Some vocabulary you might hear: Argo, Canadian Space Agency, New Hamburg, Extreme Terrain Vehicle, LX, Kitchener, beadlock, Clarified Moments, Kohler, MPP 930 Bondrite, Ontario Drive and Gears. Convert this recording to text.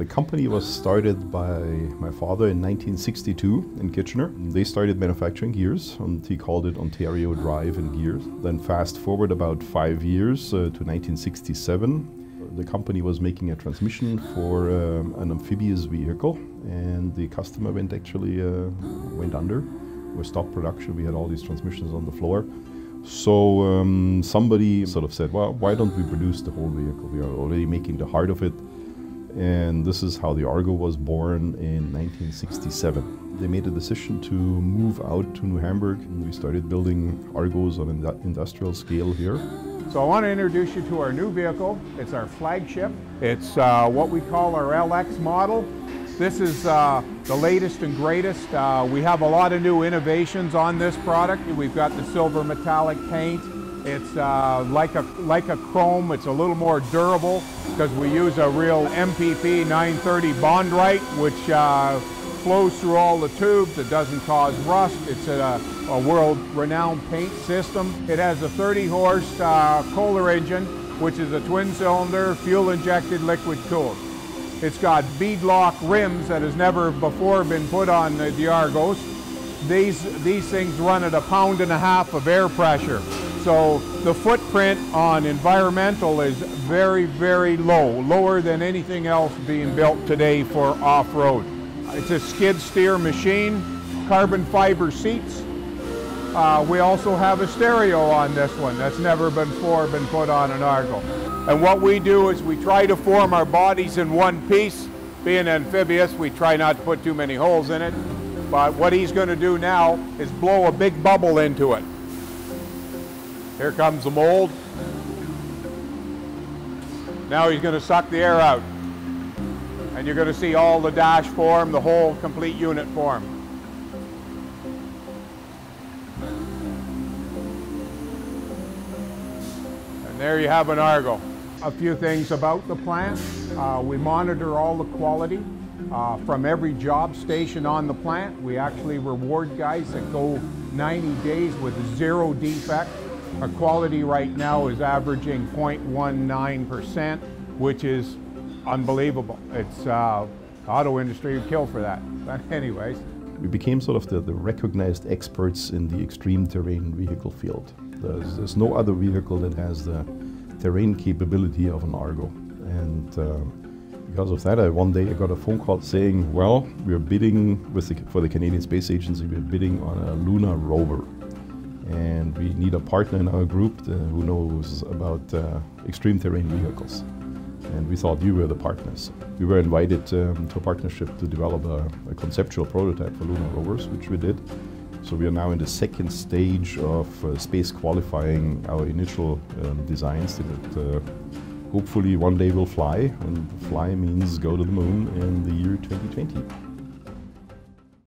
The company was started by my father in 1962 in Kitchener. They started manufacturing gears, and he called it Ontario Drive and Gears. Then fast forward about 5 years to 1967. The company was making a transmission for an amphibious vehicle, and the customer went under. We stopped production. We had all these transmissions on the floor. So somebody sort of said, well, why don't we produce the whole vehicle? We are already making the heart of it. And this is how the Argo was born in 1967. They made a decision to move out to New Hamburg, and we started building Argos on an industrial scale here. So I want to introduce you to our new vehicle. It's our flagship. It's what we call our LX model. This is the latest and greatest. We have a lot of new innovations on this product. We've got the silver metallic paint. It's like a chrome. It's a little more durable because we use a real MPP 930 Bondrite, which flows through all the tubes. It doesn't cause rust. It's a world-renowned paint system. It has a 30-horse Kohler engine, which is a twin-cylinder, fuel-injected, liquid-cooled. It's got beadlock rims that has never before been put on the Argos. These things run at 1.5 pounds of air pressure. So the footprint on environmental is very, very low, lower than anything else being built today for off-road. It's a skid steer machine, carbon fiber seats. We also have a stereo on this one that's never before been put on an Argo. And what we do is we try to form our bodies in one piece. Being amphibious, we try not to put too many holes in it. But what he's going to do now is blow a big bubble into it. Here comes the mold. Now he's going to suck the air out. And you're going to see all the dash form, the whole complete unit form. And there you have an Argo. A few things about the plant. We monitor all the quality from every job station on the plant. We actually reward guys that go 90 days with zero defect. Our quality right now is averaging 0.19%, which is unbelievable. It's the auto industry would kill for that. But anyways. We became sort of the recognized experts in the extreme terrain vehicle field. There's no other vehicle that has the terrain capability of an Argo. And because of that, one day I got a phone call saying, well, we're bidding for the Canadian Space Agency, we're bidding on a lunar rover. And we need a partner in our group who knows about extreme terrain vehicles. And we thought you were the partners. We were invited to a partnership to develop a conceptual prototype for lunar rovers, which we did. So we are now in the second stage of space qualifying our initial designs that hopefully one day will fly, and fly means go to the moon in the year 2020.